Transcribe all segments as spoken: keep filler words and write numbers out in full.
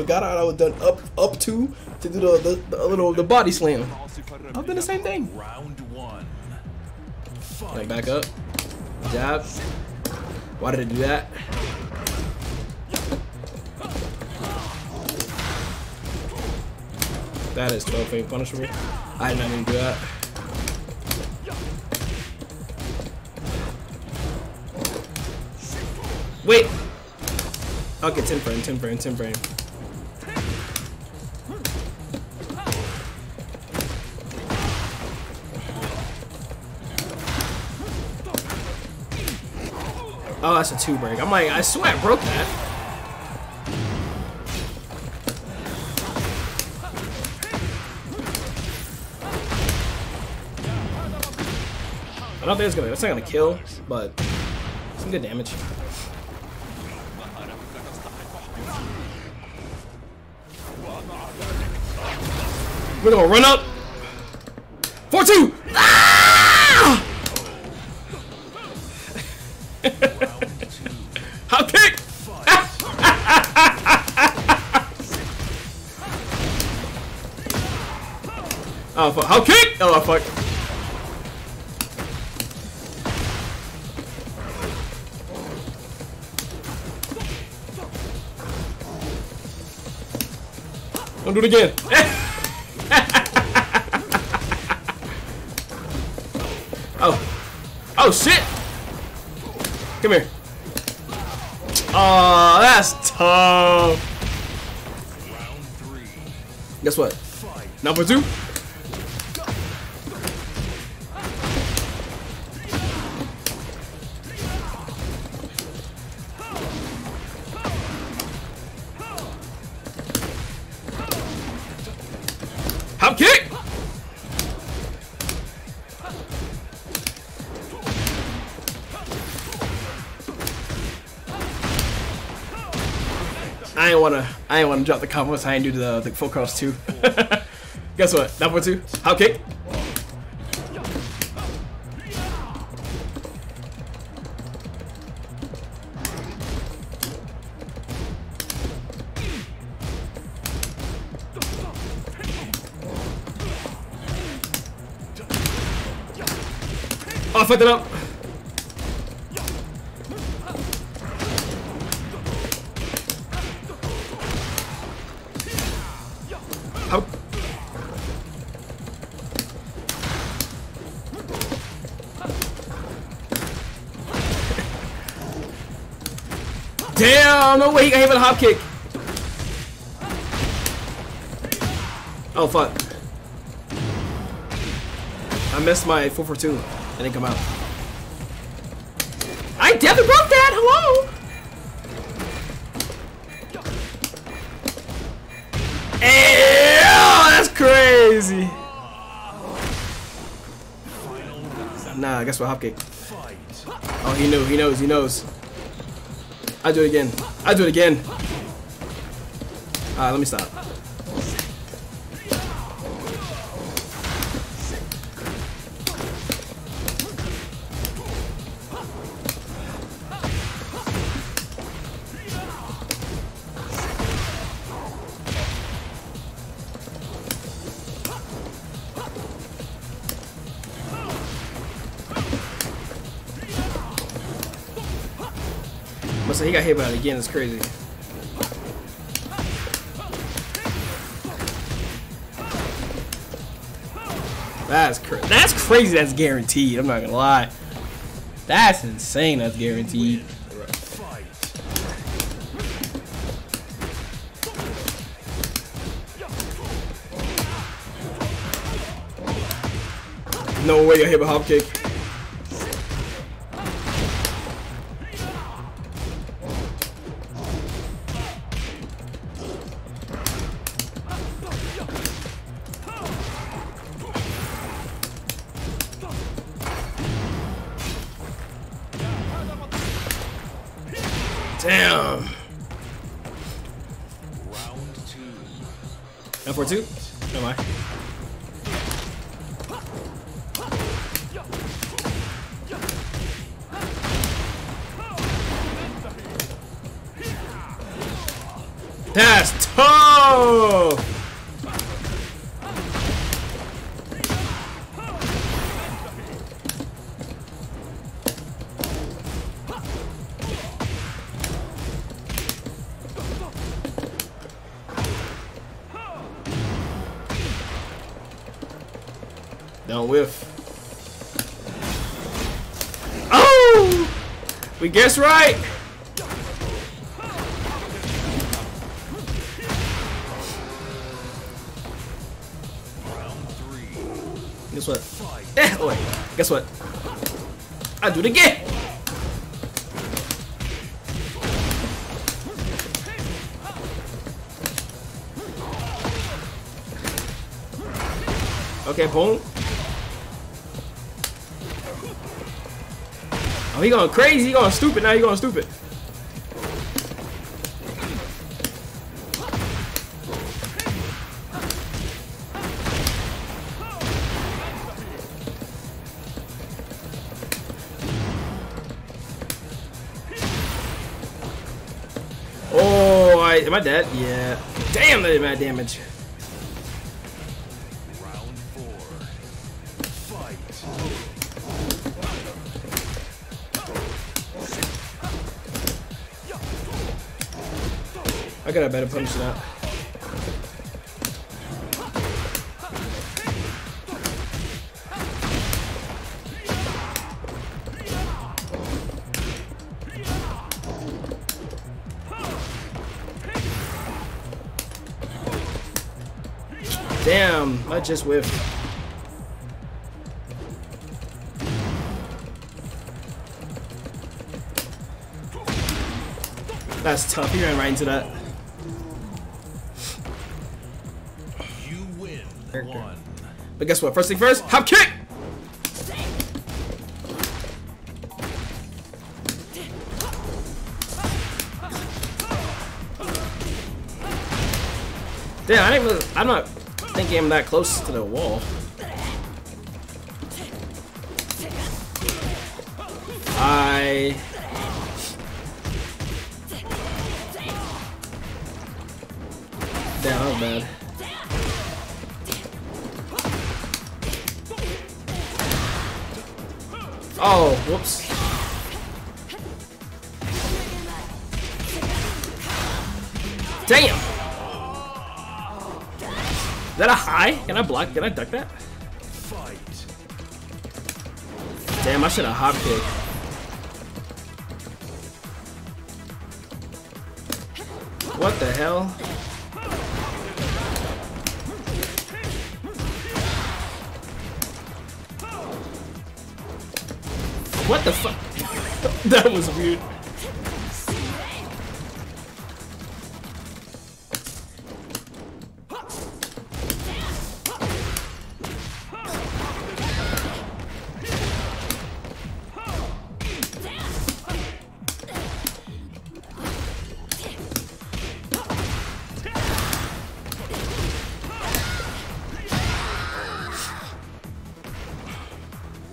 forgot how I was done up up to to do the the, the little the body slam. I've done the same thing. Round one. Like back up, jab. Why did I do that? That is twelve ain't punishable. I didn't even do that. Wait. Okay, ten frame, ten frame, ten frame. Oh, that's a two break. I'm like, I swear I broke that. I don't think it's gonna. It's not gonna kill, but some good damage. We're gonna run up. four two. Ah! Hot pick. Oh fuck! Hot kick! Oh fuck! Don't do it again. Oh. Oh, shit. Come here. Oh, that's tough. Round three. Guess what? Fight. Number two. I ain't wanna, I ain't wanna drop the combos. I ain't do the, the full cross too. Guess what? That one too. Hop kick. Oh, I fucked it up. Damn, no way he got hit with a hop kick. Oh, fuck. I missed my four four two. It didn't come out. I definitely broke that. Hello. Hey, oh, that's crazy. Nah, guess what? Hop kick. Oh, he knew. He knows. He knows. I do it again. I do it again. Alright, let me stop. So he got hit by it again, it's crazy. That's crazy. That's crazy, that's guaranteed. I'm not gonna lie. That's insane, that's guaranteed. No way you hit a hop kick. Damn. Round two. Now for two. Am I? That's tough. Whoa! Don't whiff. Oh! We guessed right! Guess what? Eh, oh wait. Guess what? I'll do it again! Okay, boom. Oh, he going crazy, he going stupid, now he going stupid. Oh, I, am I dead? Yeah. Damn, that did bad damage. Round four. Fight. I got a better punch than that. Damn, I just whiffed. That's tough, he ran right into that. Character. But guess what? First thing first, hop kick! Damn, I didn't really, I'm not thinking I'm that close to the wall. I... Damn, that was bad. Oh, whoops. Damn! Is that a high? Can I block? Can I duck that? Damn, I should have hop kick. What the hell? What the fuck? That was weird.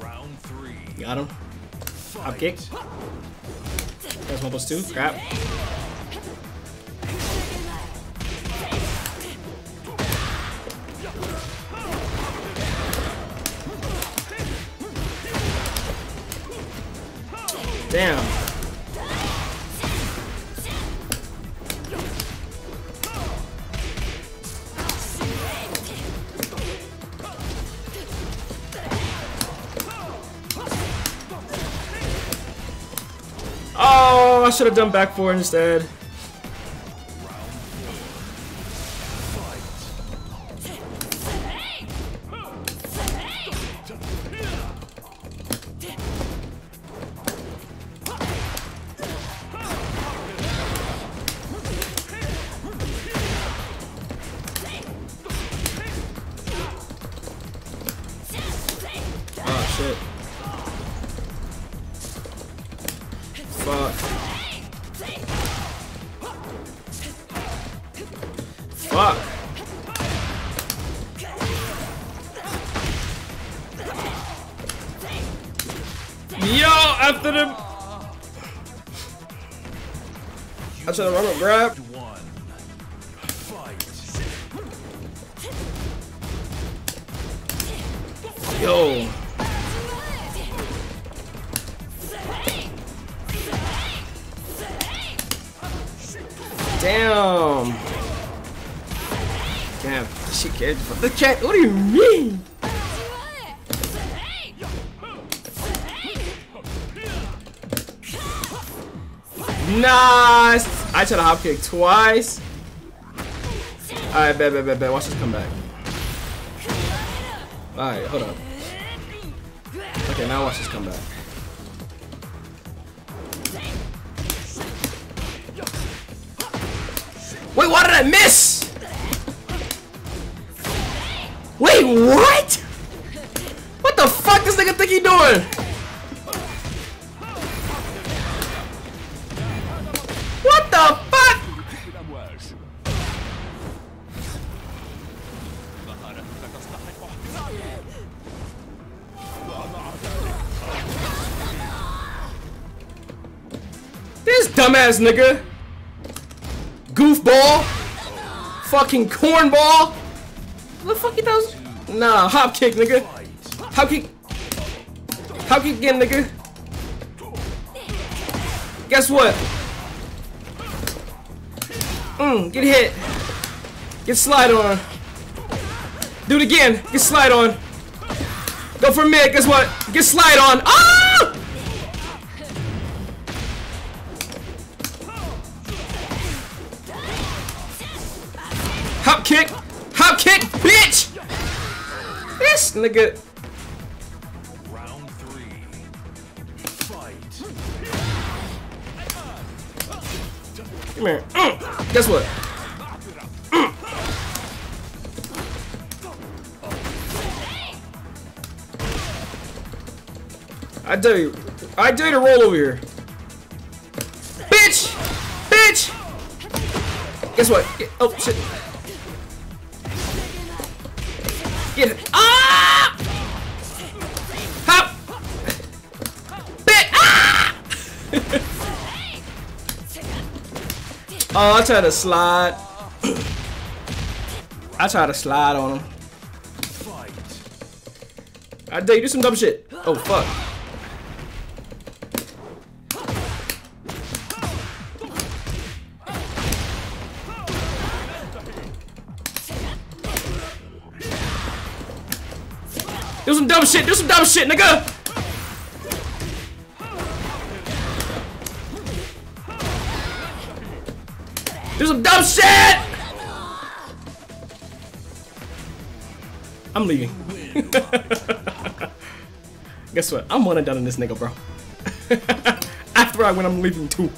Round three. Got him. Hop kick. That's one plus two. Crap. Damn. Oh, I should have done back four instead. Oh, shit. Fuck. Fuck. Yo, after the I tried to run up grab. Yo. Damn. Damn. She cares about the cat. What do you mean? Nice! I tried a hop kick twice. Alright, bet, bet, bet, bet. Watch this come back. Alright, hold up. Okay, now watch this come back. Wait, why did I miss? Wait, what? What the fuck does this nigga think he doing? What the fuck? This dumbass nigga. Goofball. Fucking cornball. What the fuck he does? Nah, hop kick, nigga. Hop kick. Hop kick again, nigga. Guess what? Mm, get hit. Get slide on. Do it again. Get slide on. Go for mid. Guess what? Get slide on. Ah! Hop kick! Hop kick, bitch! This nigga. Round three. Fight. Come here. Mm. Guess what? Mm. I dare you. I dare you to roll over here. Bitch! Bitch! Guess what? Oh shit. Get it. Ah! Hop! Bit! Ah! Oh, I tried to slide. I tried to slide on him. I dare you do some dumb shit. Oh, fuck. Do some dumb shit, do some dumb shit, nigga! Do some dumb shit! I'm leaving. Guess what? I'm one and done in this nigga, bro. After I win, I'm leaving too.